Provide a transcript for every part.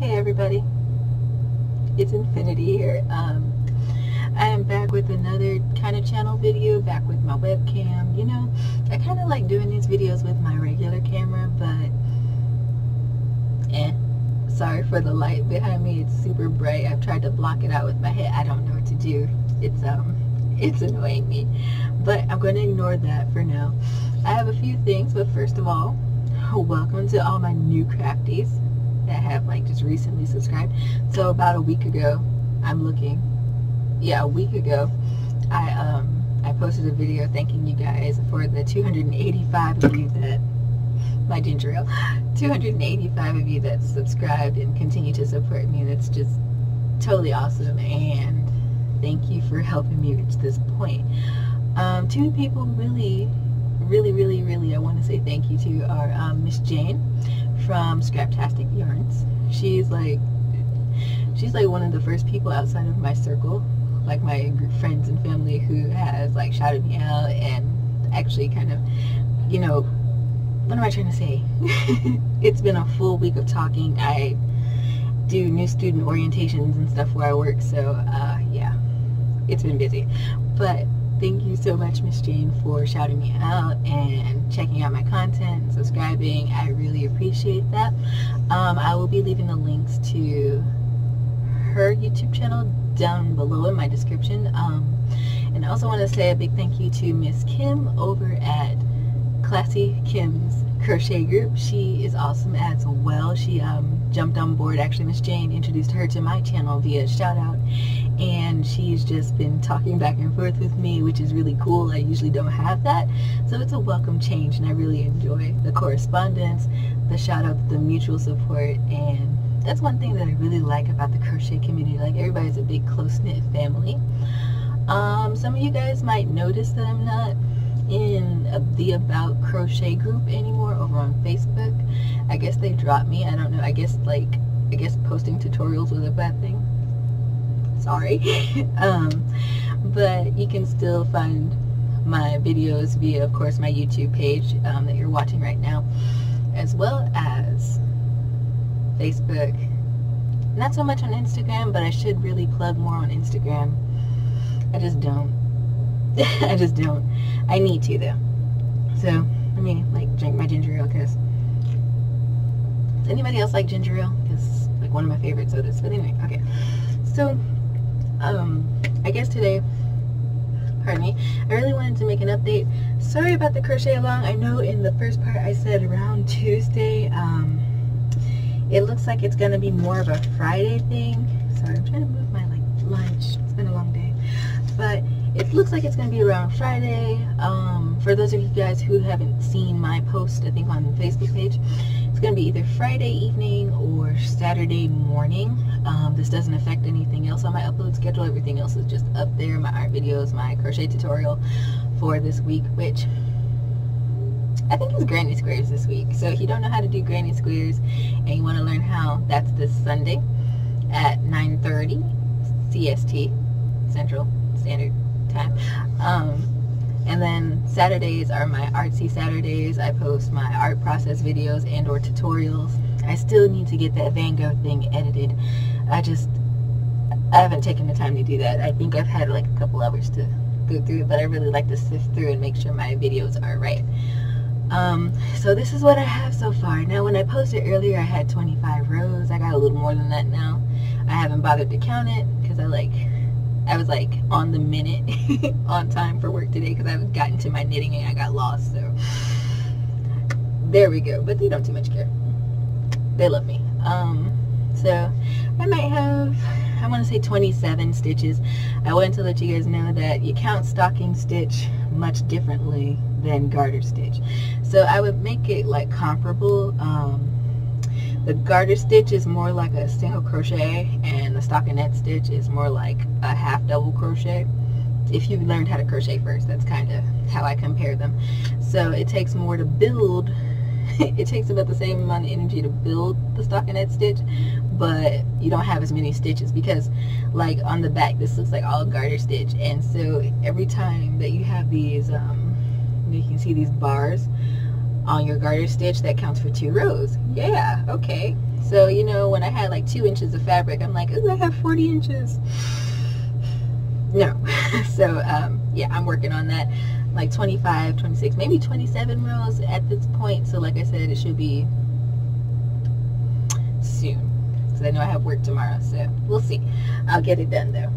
Hey everybody, it's Infiniti here. I am back with another kind of channel video, back with my webcam. You know, I kind of like doing these videos with my regular camera, but sorry for the light behind me. It's super bright. I've tried to block it out with my head. I don't know what to do. It's annoying me, but I'm going to ignore that for now. I have a few things, but first of all, welcome to all my new crafties that have like just recently subscribed. So about a week ago, I posted a video thanking you guys for the 285 of you that, my ginger ale, 285 of you that subscribed and continue to support me. That's just totally awesome, and thank you for helping me reach this point. Two people really I want to say thank you to are Miss Jane from Scraptastic Yarns. She's like one of the first people outside of my circle, like my friends and family, who has like shouted me out and actually kind of, you know, what am I trying to say? It's been a full week of talking. I do new student orientations and stuff where I work, so yeah, it's been busy. But thank you so much, Miss Jane, for shouting me out and checking out my content and subscribing. I really appreciate that. I will be leaving the links to her YouTube channel down below in my description. And I also want to say a big thank you to Miss Kim over at Classy Kim's Crochet Group. She is awesome as well. She jumped on board. Actually, Miss Jane introduced her to my channel via shout out, and she's just been talking back and forth with me, which is really cool. I usually don't have that, so it's a welcome change, and I really enjoy the correspondence, the shout out, the mutual support. And that's one thing that I really like about the crochet community. Like, everybody's a big close-knit family. Some of you guys might notice that I'm not in the About Crochet group anymore over on Facebook. I guess they dropped me. I don't know. I guess posting tutorials was a bad thing. Sorry. But you can still find my videos via, of course, my YouTube page that you're watching right now, as well as Facebook. Not so much on Instagram, but I should really plug more on Instagram. I just don't. I just don't. I need to, though. So let me like drink my ginger ale, because does anybody else like ginger ale? It's like one of my favorite sodas. But anyway, okay. So I guess today, pardon me, I really wanted to make an update. Sorry about the crochet along. I know in the first part I said around Tuesday. It looks like it's gonna be more of a Friday thing. Sorry, I'm trying to move my like lunch. It's been a long day, but it looks like it's going to be around Friday. For those of you guys who haven't seen my post, I think on the Facebook page, it's going to be either Friday evening or Saturday morning. This doesn't affect anything else on my upload schedule. Everything else is just up there. My art videos, my crochet tutorial for this week, which I think is granny squares this week. So if you don't know how to do granny squares and you want to learn how, that's this Sunday at 9:30 CST, Central Standard Time. And then Saturdays are my Artsy Saturdays. I post my art process videos and or tutorials. I still need to get that Van Gogh thing edited. I haven't taken the time to do that. I think I've had like a couple hours to go through it, but I really like to sift through and make sure my videos are right. So this is what I have so far. Now, when I posted earlier, I had 25 rows. I got a little more than that now. I haven't bothered to count it because I was like on the minute on time for work today, because I got into my knitting and I got lost, so there we go. But they don't too much care. They love me. So I might have, I want to say 27 stitches. I wanted to let you guys know that you count stocking stitch much differently than garter stitch, so I would make it like comparable. The garter stitch is more like a single crochet, and the stockinette stitch is more like a half double crochet. If you've learned how to crochet first, that's kind of how I compare them. So it takes more to build. It takes about the same amount of energy to build the stockinette stitch, but you don't have as many stitches, because like on the back, this looks like all garter stitch. And so every time that you have these, you can see these bars on your garter stitch, that counts for 2 rows. Yeah, okay, So, you know, when I had like 2 inches of fabric, I'm like, ooh, I have 40 inches. No. So, yeah, I'm working on that. Like 25, 26, maybe 27 rows at this point. So, like I said, it should be soon. Because I know I have work tomorrow. So, we'll see. I'll get it done, though.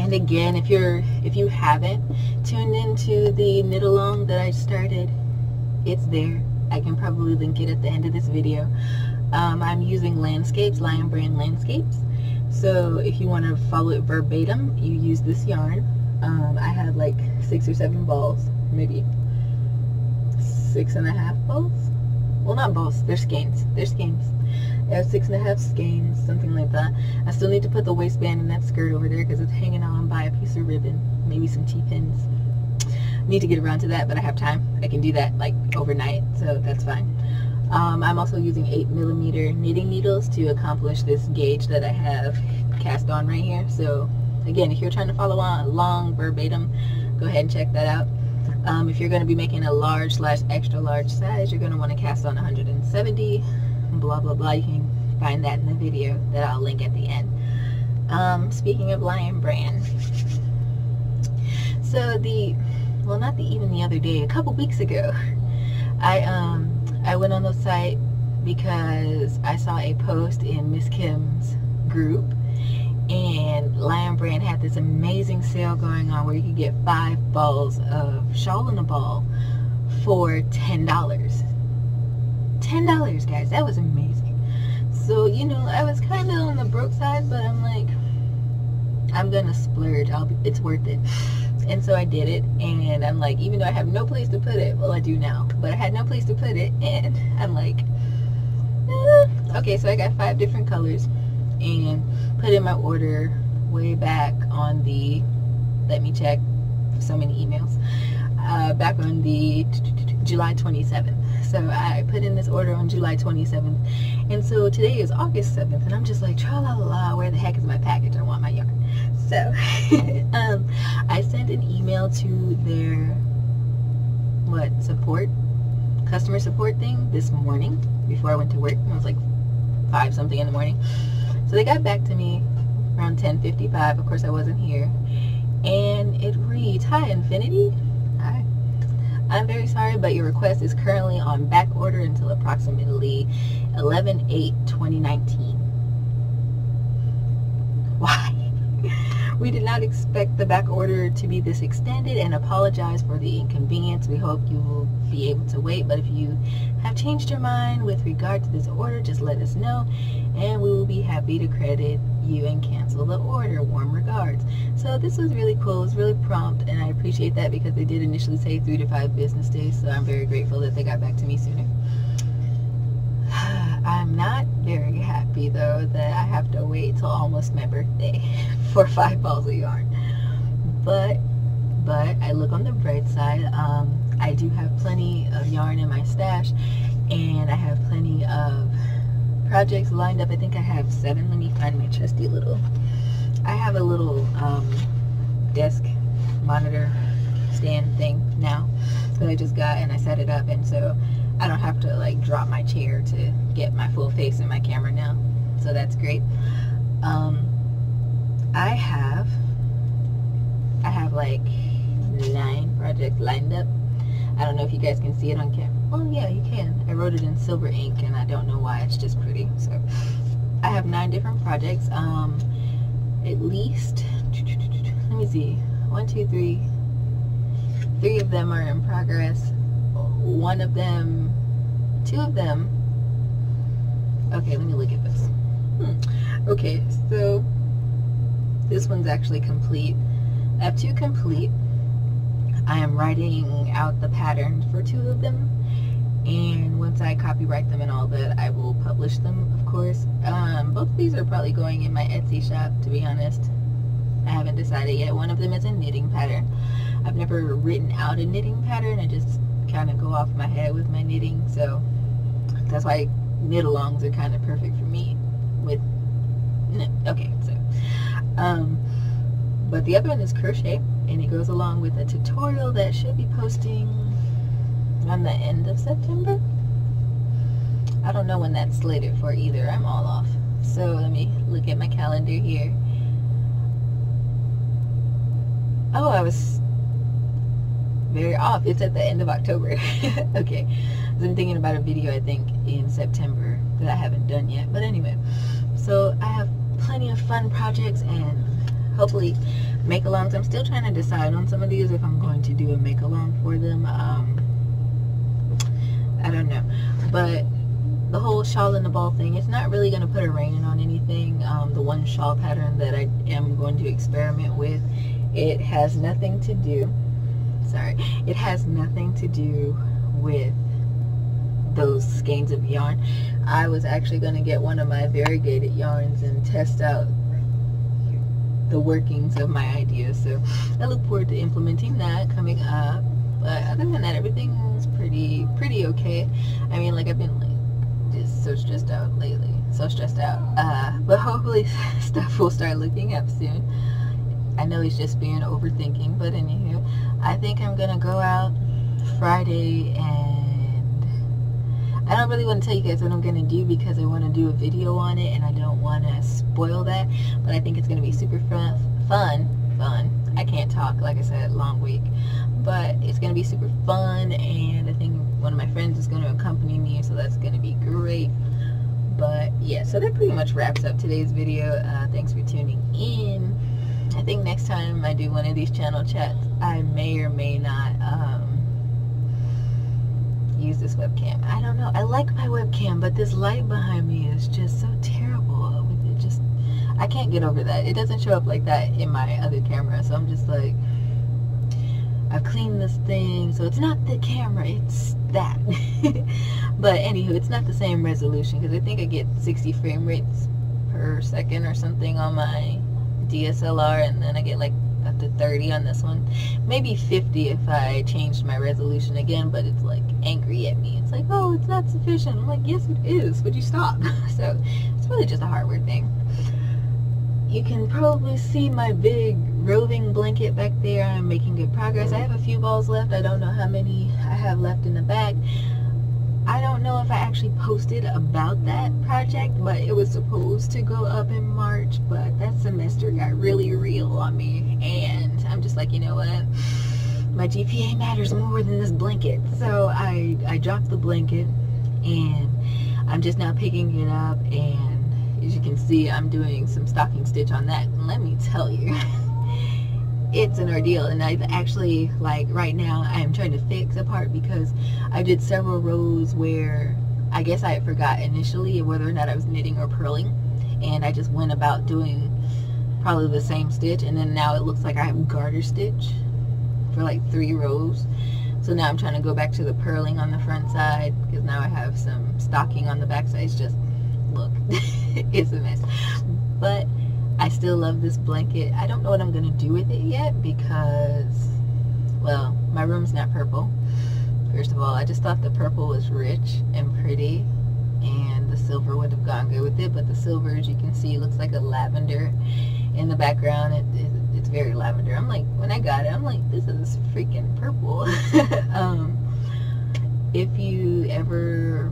And again, if you haven't tuned into the knit-along that I started, it's there. I can probably link it at the end of this video. I'm using Landscapes, Lion Brand Landscapes. So if you want to follow it verbatim, you use this yarn. I had like 6 or 7 balls, maybe 6.5 balls. Well, not balls, they're skeins. They're skeins. I have 6.5 skeins, something like that. I still need to put the waistband in that skirt over there because it's hanging on by a piece of ribbon, maybe some T-pins. Need to get around to that, but I have time. I can do that like overnight, so that's fine. I'm also using 8mm knitting needles to accomplish this gauge that I have cast on right here. So again, if you're trying to follow along verbatim, go ahead and check that out. If you're going to be making a large slash extra large size, you're going to want to cast on 170, blah blah blah. You can find that in the video that I'll link at the end. Speaking of Lion Brand, so the other day, a couple weeks ago, I went on the site because I saw a post in Miss Kim's group, and Lion Brand had this amazing sale going on where you could get 5 balls of Shawl in a Ball for $10. $10, guys, that was amazing. So, you know, I was kind of on the broke side, but I'm like, I'm gonna splurge. It's worth it. And so I did it, and I'm like, even though I have no place to put it, well, I do now, but I had no place to put it, and I'm like, okay, so I got 5 different colors, and put in my order way back on the, let me check, so many emails, back on the July 27th. So I put in this order on July 27th, and so today is August 7th, and I'm just like, tra la la, where the heck is my package? I want my yarn. So I sent an email to their customer support thing this morning before I went to work. It was like 5 something in the morning. So they got back to me around 10:55. Of course I wasn't here, and it reads, "Hi Infiniti, hi. I'm very sorry, but your request is currently on back order until approximately 11/8/2019." Why? We did not expect the back order to be this extended and apologize for the inconvenience. We hope you will be able to wait, but if you have changed your mind with regard to this order, just let us know and we will be happy to credit you and cancel the order. Warm regards. So this was really cool. It was really prompt, and I appreciate that because they did initially say 3 to 5 business days, so I'm very grateful that they got back to me sooner. I'm not very happy though that I have to wait till almost my birthday for 5 balls of yarn, but I look on the bright side. I do have plenty of yarn in my stash, and I have plenty of projects lined up. I think I have 7. Let me find my trusty little, I have a little desk monitor stand thing now that I just got, and I set it up, and so I don't have to like drop my chair to get my full face in my camera now, so that's great. I have like 9 projects lined up. I don't know if you guys can see it on camera. Well, yeah, you can. I wrote it in silver ink, and I don't know why. It's just pretty. So I have 9 different projects. At least, let me see, 3 of them are in progress. 2 of them, okay, let me look at this. Okay, so this one's actually complete. I have 2 complete. I am writing out the pattern for 2 of them, and once I copyright them and all that, I will publish them, of course. Both of these are probably going in my Etsy shop, to be honest. I haven't decided yet. One of them is a knitting pattern. I've never written out a knitting pattern. I just kind of go off my head with my knitting, so that's why knit-alongs are kind of perfect for me. But the other one is crochet, and it goes along with a tutorial that should be posting on the end of September. I don't know when that's slated for either. I'm all off. So let me look at my calendar here. Oh, I was very off. It's at the end of October. Okay. I'm thinking about a video, I think, in September that I haven't done yet. But anyway, so I have plenty of fun projects and hopefully make-alongs. I'm still trying to decide on some of these if I'm going to do a make-along for them. I don't know. But the whole shawl in the ball thing, it's not really going to put a rein on anything. The one shawl pattern that I am going to experiment with, it has nothing to do, sorry, it has nothing to do with those skeins of yarn. I was actually going to get one of my variegated yarns and test out the workings of my idea. So I look forward to implementing that coming up. But other than that, everything is pretty okay. I mean, like, I've been like just so stressed out lately, so stressed out. But hopefully stuff will start looking up soon. I know it's just being overthinking, but anywho, I think I'm gonna go out Friday, and I don't really want to tell you guys what I'm gonna do because I want to do a video on it and I don't want to spoil that. But I think it's gonna be super fun. I can't talk, like I said, long week, but it's gonna be super fun, and I think one of my friends is gonna accompany me, so that's gonna be great. But yeah, so that pretty much wraps up today's video. Thanks for tuning in. I think next time I do one of these channel chats, I may or may not use this webcam. I don't know. I like my webcam, but this light behind me is just so terrible. It just, I can't get over that. It doesn't show up like that in my other camera, so I'm just like, I've cleaned this thing, so it's not the camera, it's that. But anywho, it's not the same resolution because I think I get 60 frame rates per second or something on my DSLR, and then I get like up to 30 on this one, maybe 50 if I changed my resolution again. But it's like angry at me. It's like, oh, it's not sufficient. I'm like, yes it is, would you stop? So it's really just a hardware thing. You can probably see my big roving blanket back there. I'm making good progress. I have a few balls left. I don't know how many I have left in the bag. I don't know if I actually posted about that project, but it was supposed to go up in March, but that semester got really real on me, and I'm just like, you know what, my GPA matters more than this blanket. So I dropped the blanket, and I'm just now picking it up, and as you can see, I'm doing some stocking stitch on that, and let me tell you, it's an ordeal. And I've actually, like, right now I'm trying to fix a part because I did several rows where I guess I had forgot initially whether or not I was knitting or purling, and I just went about doing probably the same stitch, and then now it looks like I have garter stitch for like 3 rows. So now I'm trying to go back to the purling on the front side because now I have some stocking on the back side. It's just, look, it's a mess. But I still love this blanket. I don't know what I'm going to do with it yet because, well, my room's not purple. First of all, I just thought the purple was rich and pretty, and the silver would have gone good with it. But the silver, as you can see, looks like a lavender in the background. It's very lavender. I'm like, when I got it, I'm like, this is freaking purple. If you ever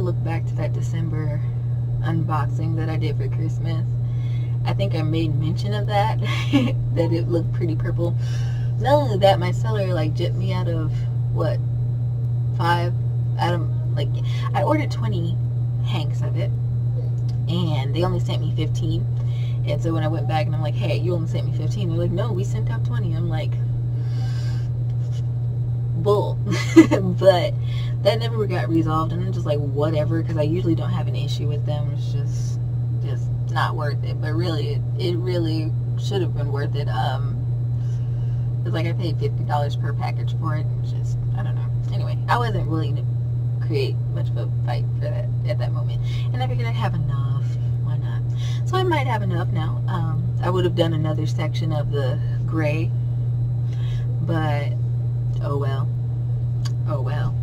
look back to that December unboxing that I did for Christmas, I think I made mention of that, that it looked pretty purple. Not only that, my seller, like, gypped me out of, what, 5? I ordered 20 hanks of it, and they only sent me 15. And so when I went back and I'm like, hey, you only sent me 15. They're like, no, we sent out 20. I'm like, bull. But that never got resolved, and I'm just like, whatever, because I usually don't have an issue with them. It's just not worth it. But really, it really should have been worth it. It's like I paid $50 per package for it. It's just, I don't know. Anyway, I wasn't willing to create much of a fight for that at that moment, and I figured I'd have enough. Why not? So I might have enough now. I would have done another section of the gray, but oh well, oh well.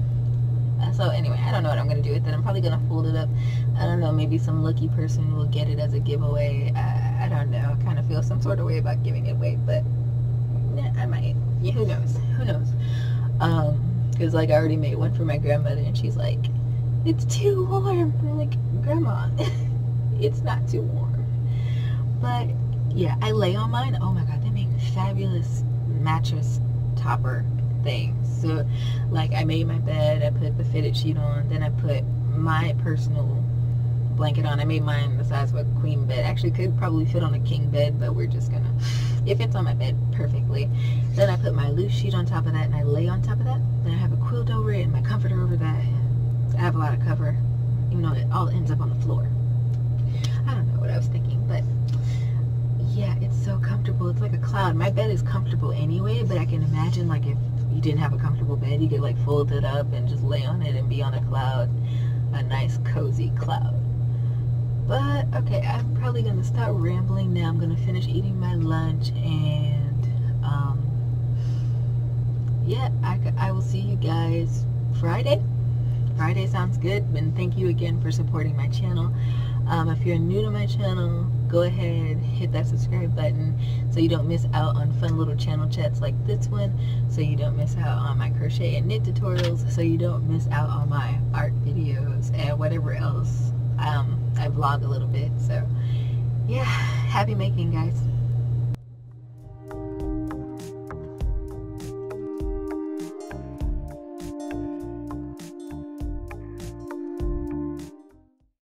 So anyway, I don't know what I'm going to do with it. I'm probably going to fold it up. I don't know, maybe some lucky person will get it as a giveaway. I don't know. I kind of feel some sort of way about giving it away, but yeah, I might. Yeah, who knows? Who knows? Because, like, I already made one for my grandmother, and she's like, it's too warm. I'm like, Grandma, it's not too warm. But yeah, I lay on mine. Oh my God, they make fabulous mattress topper things. So like, I made my bed, I put the fitted sheet on, then I put my personal blanket on. I made mine the size of a queen bed. Actually could probably fit on a king bed, but we're just gonna, it fits on my bed perfectly. Then I put my loose sheet on top of that and I lay on top of that. Then I have a quilt over it and my comforter over that, and I have a lot of cover, even though it all ends up on the floor. I don't know what I was thinking, but yeah, it's so comfortable. It's like a cloud. My bed is comfortable anyway, but I can imagine like if you didn't have a comfortable bed, you could like fold it up and just lay on it and be on a cloud, a nice cozy cloud. But okay, I'm probably gonna stop rambling now. I'm gonna finish eating my lunch, and yeah, I will see you guys Friday. Friday sounds good. And thank you again for supporting my channel. If you're new to my channel, go ahead, hit that subscribe button so you don't miss out on fun little channel chats like this one, so you don't miss out on my crochet and knit tutorials, so you don't miss out on my art videos and whatever else. I vlog a little bit, so yeah, happy making, guys.